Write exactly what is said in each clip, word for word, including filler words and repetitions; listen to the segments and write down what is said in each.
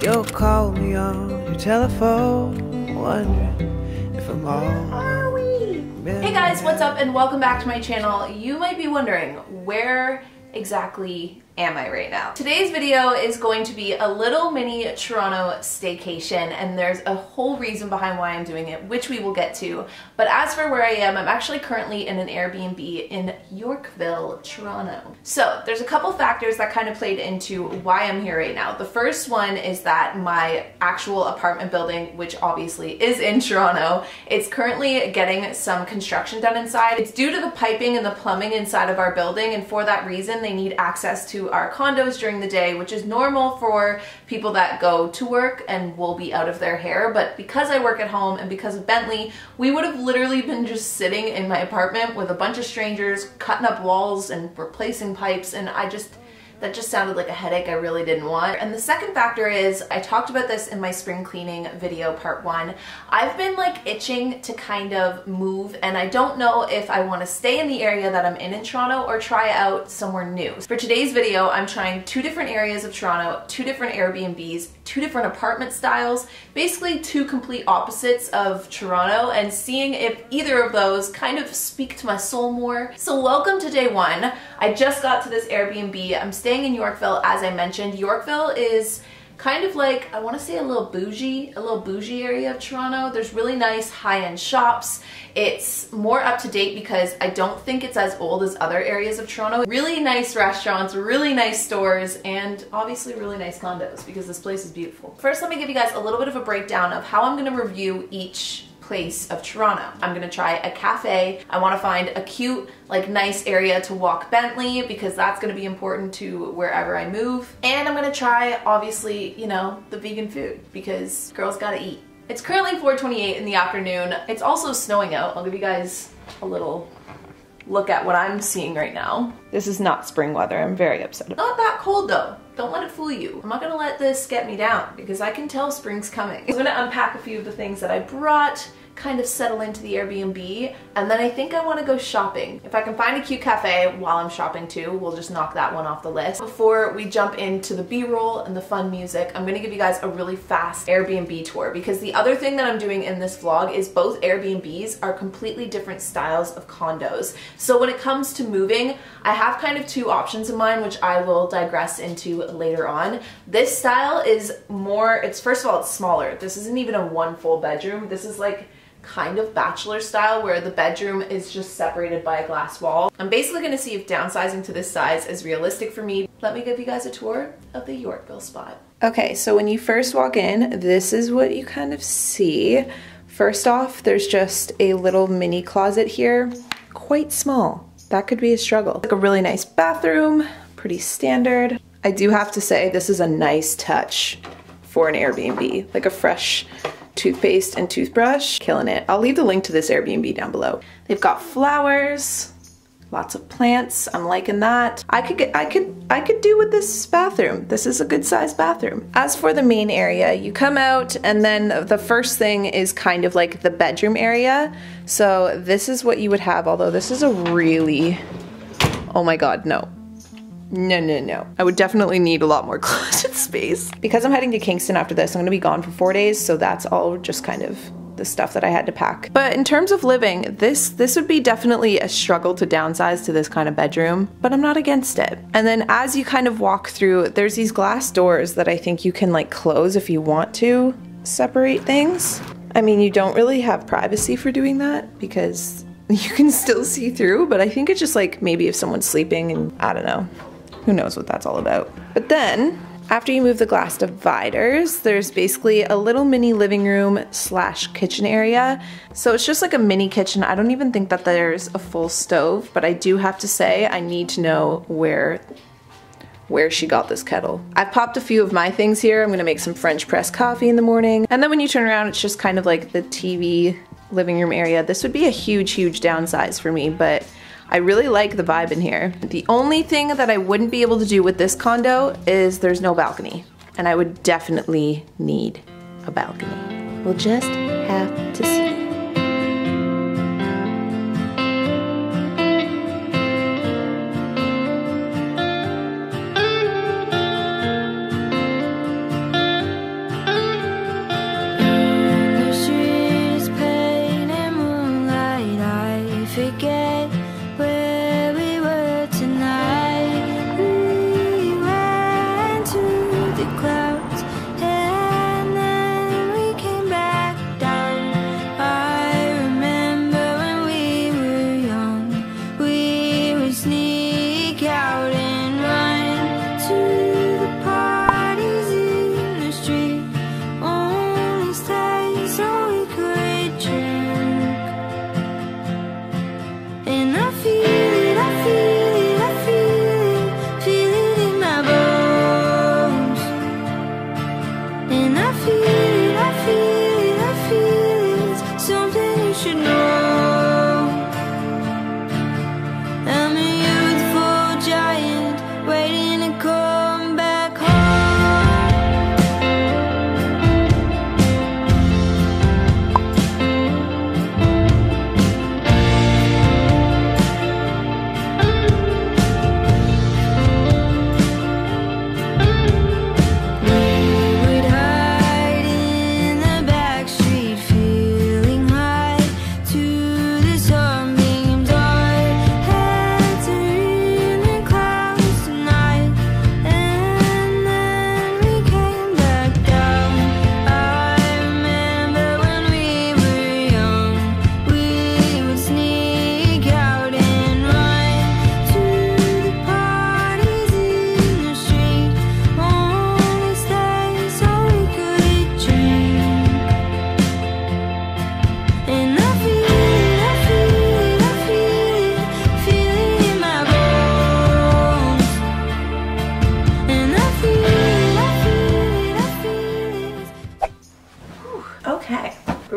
You'll call me on your telephone, wondering if I'm all... Where are we? Hey guys, what's up and welcome back to my channel. You might be wondering, where exactly am I right now? Today's video is going to be a little mini Toronto staycation, and there's a whole reason behind why I'm doing it, which we will get to. But as for where I am, I'm actually currently in an Airbnb in Yorkville, Toronto. So there's a couple factors that kind of played into why I'm here right now. The first one is that my actual apartment building, which obviously is in Toronto, it's currently getting some construction done inside. It's due to the piping and the plumbing inside of our building, and for that reason they need access to our condos during the day, which is normal for people that go to work and will be out of their hair. But because I work at home and because of Bentley, we would have literally been just sitting in my apartment with a bunch of strangers cutting up walls and replacing pipes, and I just that just sounded like a headache I really didn't want. And the second factor is, I talked about this in my spring cleaning video part one, I've been like itching to kind of move, and I don't know if I want to stay in the area that I'm in in Toronto or try out somewhere new. For today's video, I'm trying two different areas of Toronto, two different Airbnbs, two different apartment styles, basically two complete opposites of Toronto, and seeing if either of those kind of speak to my soul more. So welcome to day one. I just got to this Airbnb. I'm staying Staying in Yorkville, as I mentioned. Yorkville is kind of like, I want to say a little bougie, a little bougie area of Toronto. There's really nice high-end shops. It's more up to date because I don't think it's as old as other areas of Toronto. Really nice restaurants, really nice stores, and obviously really nice condos because this place is beautiful. First, let me give you guys a little bit of a breakdown of how I'm going to review each place of Toronto. I'm gonna try a cafe. I wanna find a cute, like nice area to walk Bentley because that's gonna be important to wherever I move. And I'm gonna try, obviously, you know, the vegan food because girls gotta eat. It's currently four twenty-eight in the afternoon. It's also snowing out. I'll give you guys a little look at what I'm seeing right now. This is not spring weather. I'm very upset. Not that cold though. Don't let it fool you. I'm not gonna let this get me down because I can tell spring's coming. I'm gonna unpack a few of the things that I brought, kind of settle into the Airbnb, and then I think I want to go shopping. If I can find a cute cafe while I'm shopping too, we'll just knock that one off the list. Before we jump into the B-roll and the fun music, I'm going to give you guys a really fast Airbnb tour because the other thing that I'm doing in this vlog is both Airbnbs are completely different styles of condos. So when it comes to moving, I have kind of two options in mind, which I will digress into later on. This style is more, it's first of all, it's smaller. This isn't even a one full bedroom. This is like kind of bachelor style where the bedroom is just separated by a glass wall. I'm basically going to see if downsizing to this size is realistic for me. Let me give you guys a tour of the Yorkville spot. Okay, so when you first walk in, this is what you kind of see. First off, there's just a little mini closet here, quite small. That could be a struggle. Like a really nice bathroom, pretty standard. I do have to say this is a nice touch for an Airbnb, like a fresh toothpaste and toothbrush. Killing it. I'll leave the link to this Airbnb down below. They've got flowers, lots of plants. I'm liking that. I could get, I could, I could do with this bathroom. This is a good sized bathroom. As for the main area, you come out and then the first thing is kind of like the bedroom area. So this is what you would have, although this is a really, oh my God, no. No, no, no. I would definitely need a lot more closet space. Because I'm heading to Kingston after this, I'm gonna be gone for four days, so that's all just kind of the stuff that I had to pack. But in terms of living, this this would be definitely a struggle to downsize to this kind of bedroom, but I'm not against it. And then as you kind of walk through, there's these glass doors that I think you can like close if you want to separate things. I mean, you don't really have privacy for doing that because you can still see through, but I think it's just like maybe if someone's sleeping and I don't know. Who knows what that's all about. But then, after you move the glass dividers, there's basically a little mini living room slash kitchen area. So it's just like a mini kitchen. I don't even think that there's a full stove, but I do have to say I need to know where where she got this kettle. I've popped a few of my things here. I'm gonna make some French press coffee in the morning. And then when you turn around, it's just kind of like the T V living room area. This would be a huge, huge downsize for me, but I really like the vibe in here. The only thing that I wouldn't be able to do with this condo is there's no balcony, and I would definitely need a balcony. We'll just have to see.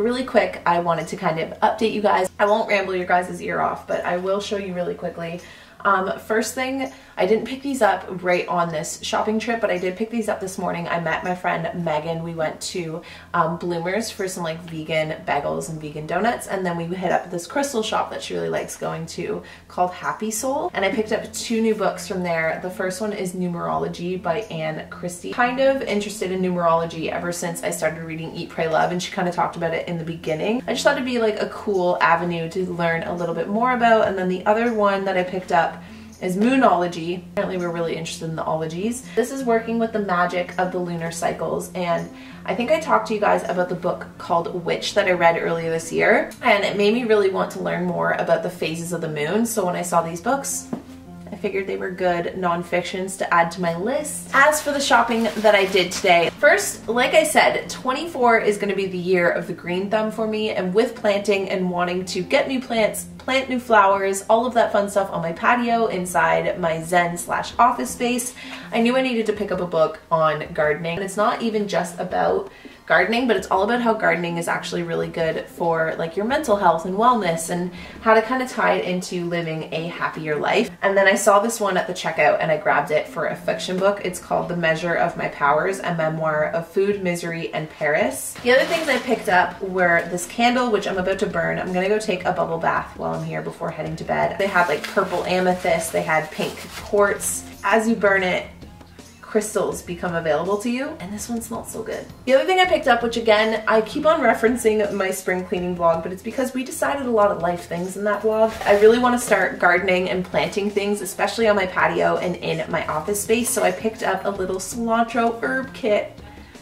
really quick, I wanted to kind of update you guys. I won't ramble your guys' ear off, but I will show you really quickly. Um, first thing, I didn't pick these up right on this shopping trip, but I did pick these up this morning. I met my friend Megan. We went to um, Bloomer's for some like vegan bagels and vegan donuts, and then we hit up this crystal shop that she really likes going to called Happy Soul, and I picked up two new books from there. The first one is Numerology by Anne Christie. Kind of interested in numerology ever since I started reading Eat, Pray, Love, and she kind of talked about it in the beginning. I just thought it'd be like a cool avenue to learn a little bit more about. And then the other one that I picked up is Moonology. Apparently we're really interested in the ologies. This is working with the magic of the lunar cycles, and I think I talked to you guys about the book called Witch that I read earlier this year, and it made me really want to learn more about the phases of the moon. So when I saw these books, I figured they were good non-fictions to add to my list. As for the shopping that I did today, first, like I said, twenty-four is gonna be the year of the green thumb for me, and with planting and wanting to get new plants, plant new flowers, all of that fun stuff on my patio inside my zen slash office space, I knew I needed to pick up a book on gardening. And it's not even just about gardening, but it's all about how gardening is actually really good for like your mental health and wellness, and how to kind of tie it into living a happier life. And then I saw this one at the checkout and I grabbed it for a fiction book. It's called The Measure of My Powers, a memoir of food, misery, and Paris. The other things I picked up were this candle, which I'm about to burn. I'm gonna go take a bubble bath while I'm here before heading to bed. They had like purple amethyst, they had pink quartz. As you burn it, crystals become available to you, and this one smells so good. The other thing I picked up, which again, I keep on referencing my spring cleaning vlog, but it's because we decided a lot of life things in that vlog. I really want to start gardening and planting things, especially on my patio and in my office space, so I picked up a little cilantro herb kit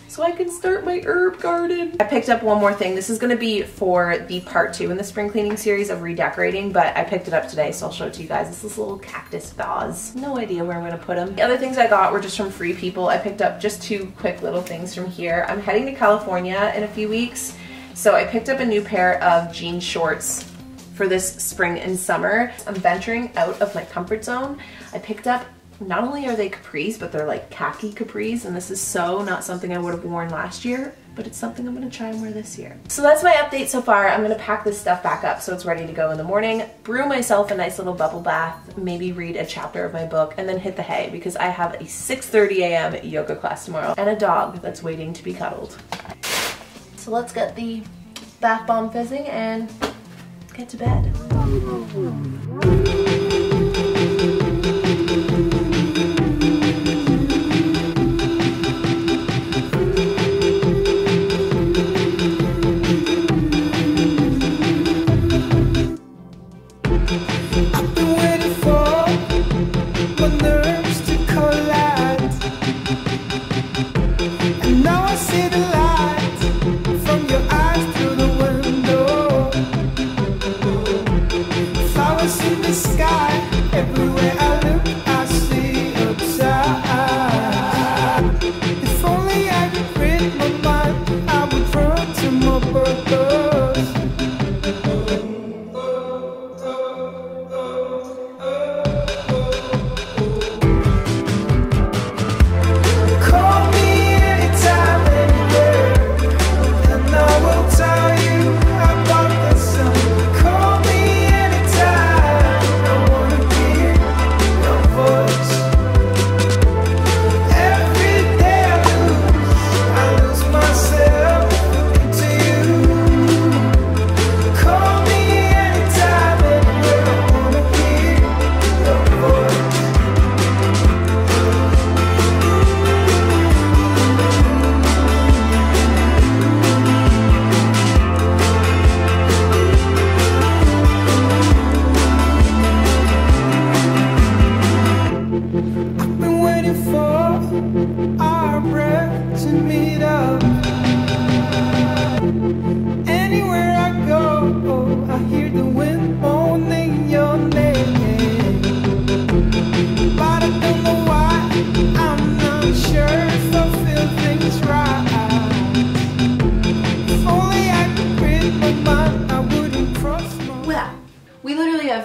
so I can start my herb garden. I picked up one more thing. This is gonna be for the part two in the spring cleaning series of redecorating, but I picked it up today, so I'll show it to you guys. It's this little cactus vase. No idea where I'm gonna put them. The other things I got were just from Free People. I picked up just two quick little things from here. I'm heading to California in a few weeks, so I picked up a new pair of jean shorts for this spring and summer. I'm venturing out of my comfort zone. I picked up, not only are they capris, but they're like khaki capris, and this is so not something I would have worn last year, but it's something I'm gonna try and wear this year. So that's my update so far. I'm gonna pack this stuff back up so it's ready to go in the morning, brew myself a nice little bubble bath, maybe read a chapter of my book, and then hit the hay, because I have a six thirty a m yoga class tomorrow and a dog that's waiting to be cuddled. So let's get the bath bomb fizzing and get to bed.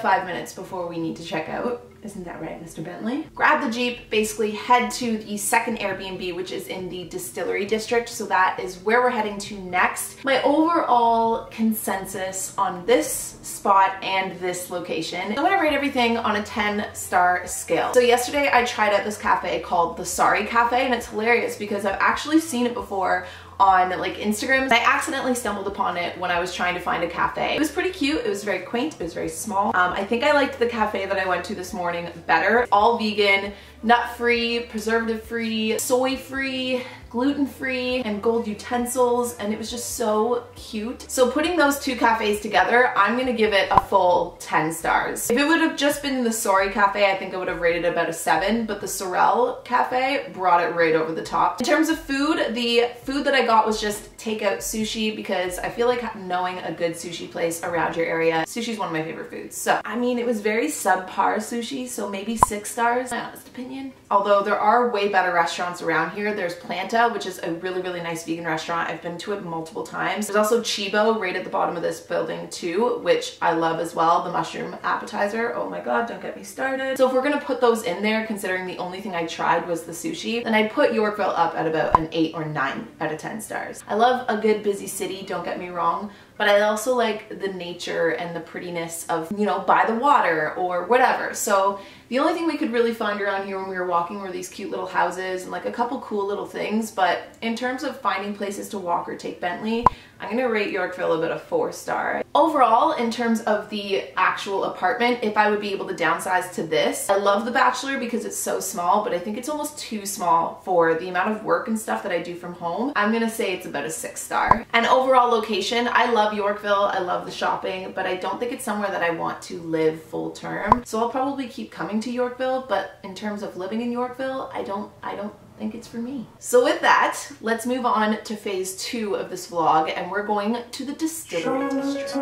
Five minutes before we need to check out. Isn't that right, Mister Bentley? Grab the Jeep, basically head to the second Airbnb, which is in the Distillery District. So that is where we're heading to next. My overall consensus on this spot and this location, I'm gonna rate everything on a ten star scale. So yesterday I tried out this cafe called the Sari Cafe, and it's hilarious because I've actually seen it before on like Instagram. I accidentally stumbled upon it when I was trying to find a cafe. It was pretty cute, it was very quaint, it was very small. Um, I think I liked the cafe that I went to this morning better. All vegan, nut-free, preservative-free, soy-free, gluten-free, and gold utensils, and it was just so cute. So putting those two cafes together, I'm gonna give it a full ten stars. If it would have just been the Sorelle Cafe, I think I would have rated about a seven, but the Sorelle Cafe brought it right over the top. In terms of food, the food that I got was just takeout sushi, because I feel like knowing a good sushi place around your area, sushi's one of my favorite foods. So, I mean, it was very subpar sushi, so maybe six stars, my honest opinion. Although there are way better restaurants around here. There's Planta, which is a really, really nice vegan restaurant. I've been to it multiple times. There's also Chibo right at the bottom of this building too, which I love as well. The mushroom appetizer. Oh my God, don't get me started. So if we're gonna put those in there, considering the only thing I tried was the sushi, then I'd put Yorkville up at about an eight or nine out of ten stars. I love a good busy city, don't get me wrong, but I also like the nature and the prettiness of, you know, by the water or whatever. So the only thing we could really find around here when we were walking were these cute little houses and like a couple cool little things. But in terms of finding places to walk or take Bentley, I'm gonna rate Yorkville about a four star. Overall, in terms of the actual apartment, if I would be able to downsize to this, I love The Bachelor because it's so small, but I think it's almost too small for the amount of work and stuff that I do from home. I'm gonna say it's about a six star. And overall location, I love Yorkville, I love the shopping, but I don't think it's somewhere that I want to live full term. So I'll probably keep coming to Yorkville, but in terms of living in Yorkville, I don't, I don't, I think it's for me. So with that, let's move on to phase two of this vlog, and we're going to the Distillery District.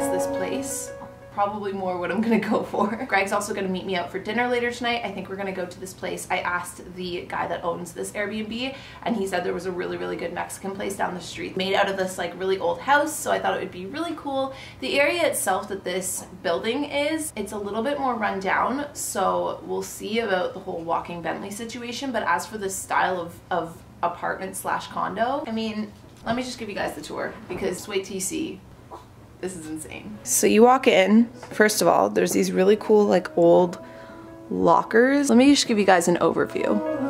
Guys, this place, probably more what I'm gonna go for. Greg's also gonna meet me out for dinner later tonight. I think we're gonna go to this place. I asked the guy that owns this Airbnb, and he said there was a really, really good Mexican place down the street made out of this like really old house, so I thought it would be really cool. The area itself that this building is, it's a little bit more run down, so we'll see about the whole walking Bentley situation, but as for the style of, of apartment slash condo, I mean, let me just give you guys the tour, because wait till you see. This is insane. So you walk in, first of all, there's these really cool like old lockers. Let me just give you guys an overview.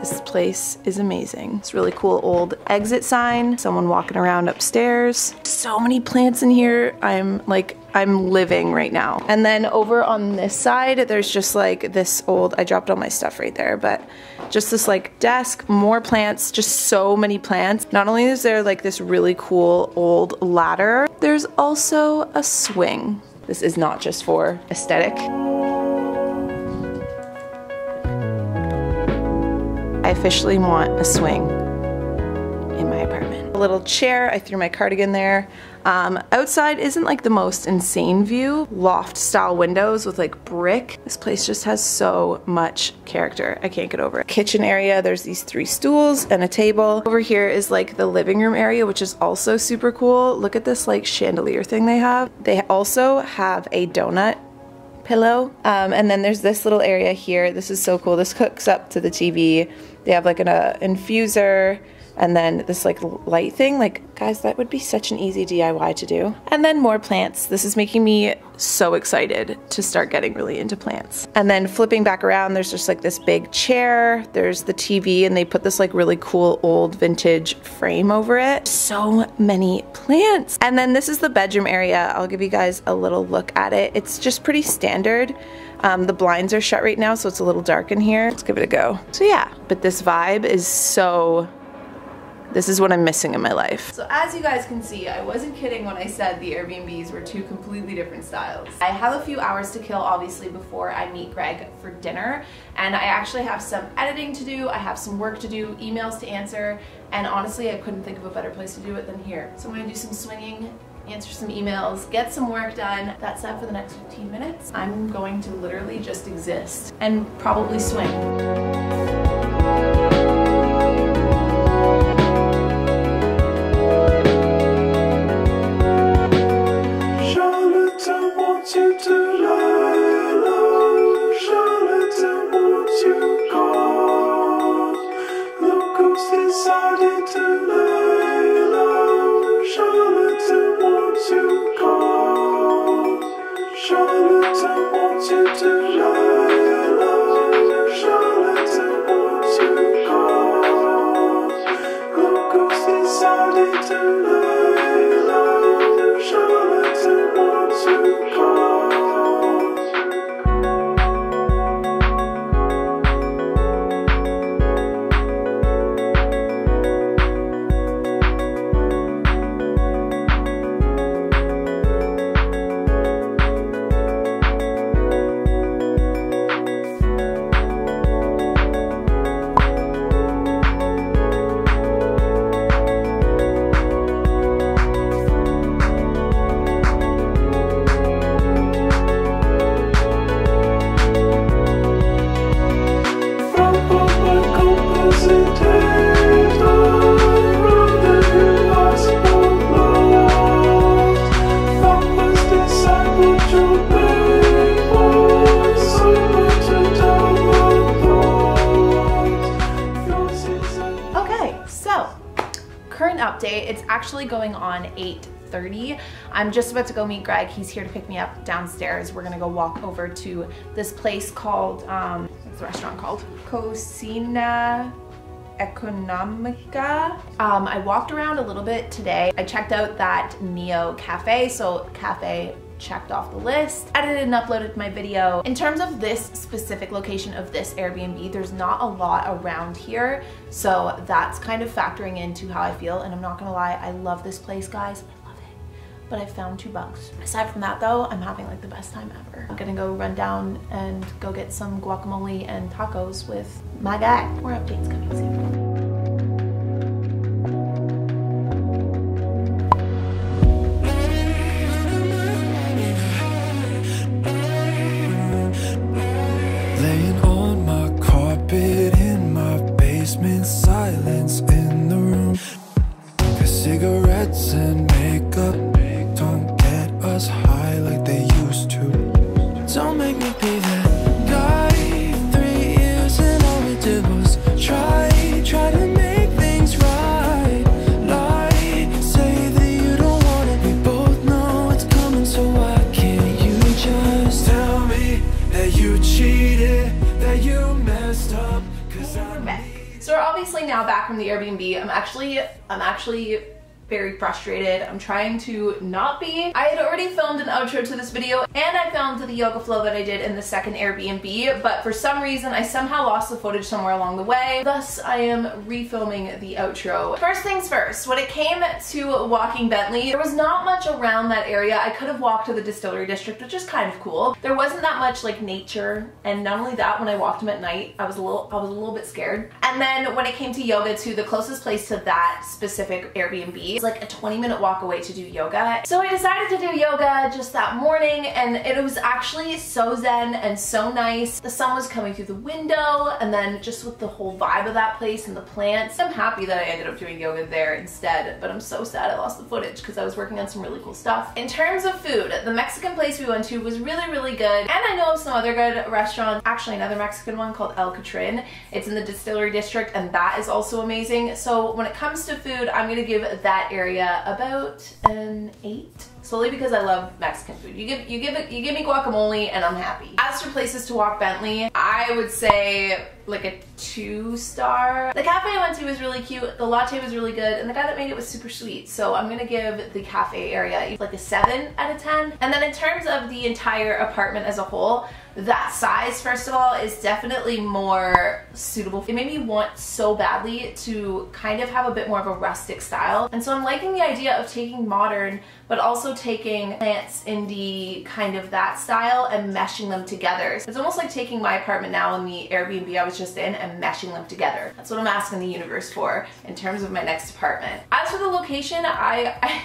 This place is amazing. It's really cool old exit sign, someone walking around upstairs. So many plants in here. I'm like, I'm living right now. And then over on this side, there's just like this old, I dropped all my stuff right there, but just this like desk, more plants, just so many plants. Not only is there like this really cool old ladder, there's also a swing. This is not just for aesthetic. I officially want a swing in my apartment. A little chair, I threw my cardigan there. Um, outside isn't like the most insane view. Loft style windows with like brick. This place just has so much character. I can't get over it. Kitchen area, there's these three stools and a table. Over here is like the living room area, which is also super cool. Look at this like chandelier thing they have. They also have a donut pillow. Um, and then there's this little area here. This is so cool. This hooks up to the T V. They have like an uh, infuser. And then this like light thing, like guys, that would be such an easy D I Y to do. And then more plants. This is making me so excited to start getting really into plants. And then flipping back around, there's just like this big chair, there's the T V, and they put this like really cool old vintage frame over it. So many plants. And then this is the bedroom area. I'll give you guys a little look at it. It's just pretty standard. Um, the blinds are shut right now, so it's a little dark in here. Let's give it a go. So yeah, but this vibe is so... This is what I'm missing in my life. So as you guys can see, I wasn't kidding when I said the Airbnbs were two completely different styles. I have a few hours to kill, obviously, before I meet Greg for dinner, and I actually have some editing to do, I have some work to do, emails to answer, and honestly, I couldn't think of a better place to do it than here. So I'm gonna do some swinging, answer some emails, get some work done. That's that for the next fifteen minutes. I'm going to literally just exist and probably swing. update. It's actually going on eight thirty. I'm just about to go meet Greg. He's here to pick me up downstairs. We're gonna go walk over to this place called, um, what's the restaurant called? Cocina Economica. Um, I walked around a little bit today. I checked out that Neo Cafe, so cafe checked off the list, edited and uploaded my video. In terms of this specific location of this Airbnb, there's not a lot around here, so that's kind of factoring into how I feel, and I'm not gonna lie, I love this place, guys. I love it, but I found two bugs. Aside from that though, I'm having like the best time ever. I'm gonna go run down and go get some guacamole and tacos with my guy. More updates coming soon. Actually very frustrated. I'm trying to not be. I had already filmed an outro to this video and I filmed the yoga flow that I did in the second Airbnb, but for some reason I somehow lost the footage somewhere along the way, thus I am refilming the outro. First things first, when it came to walking Bentley, there was not much around that area. I could have walked to the Distillery District, which is kind of cool. There wasn't that much like nature, and not only that, when I walked him at night, I was a little I was a little bit scared. And then when it came to yoga too, the closest place to that specific Airbnb is like a twenty minute walk away to do yoga. So I decided to do yoga just that morning, and it was actually so zen and so nice. The sun was coming through the window, and then just with the whole vibe of that place and the plants, I'm happy that I ended up doing yoga there instead, but I'm so sad I lost the footage because I was working on some really cool stuff. In terms of food, the Mexican place we went to was really, really good, and I know of some other good restaurants. Actually, another Mexican one called El Catrin. It's in the Distillery District, and that is also amazing. So when it comes to food, I'm gonna give that area about an eight. Solely because I love Mexican food. You give you give it you give me guacamole and I'm happy. As for places to walk Bentley, I would say like a two star. The cafe I went to was really cute, the latte was really good, and the guy that made it was super sweet. So I'm gonna give the cafe area like a seven out of ten. And then in terms of the entire apartment as a whole, that size, first of all, is definitely more suitable. It made me want so badly to kind of have a bit more of a rustic style. And so I'm liking the idea of taking modern, but also taking plants, indie, kind of that style, and meshing them together. It's almost like taking my apartment now and the Airbnb I was just in and meshing them together. That's what I'm asking the universe for in terms of my next apartment. As for the location, I... I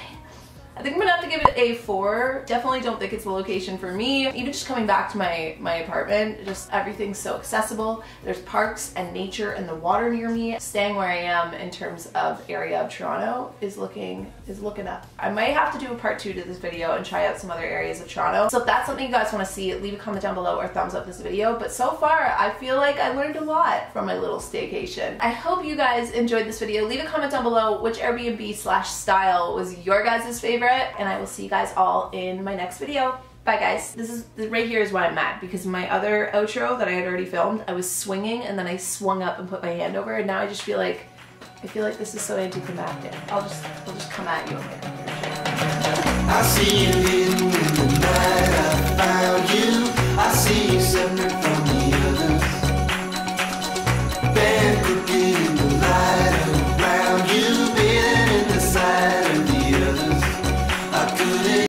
I think I'm gonna have to give it a four. Definitely don't think it's the location for me. Even just coming back to my, my apartment, just everything's so accessible. There's parks and nature and the water near me. Staying where I am in terms of area of Toronto is looking, is looking up. I might have to do a part two to this video and try out some other areas of Toronto. So if that's something you guys wanna see, leave a comment down below or thumbs up this video. But so far, I feel like I learned a lot from my little staycation. I hope you guys enjoyed this video. Leave a comment down below which Airbnb slash style was your guys' favorite. And I will see you guys all in my next video. Bye guys. This is right here is why I'm mad, because my other outro that I had already filmed, I was swinging and then I swung up and put my hand over, and now I just feel like I feel like this is so anticlimactic. I'll just I'll just come at you again. I see you.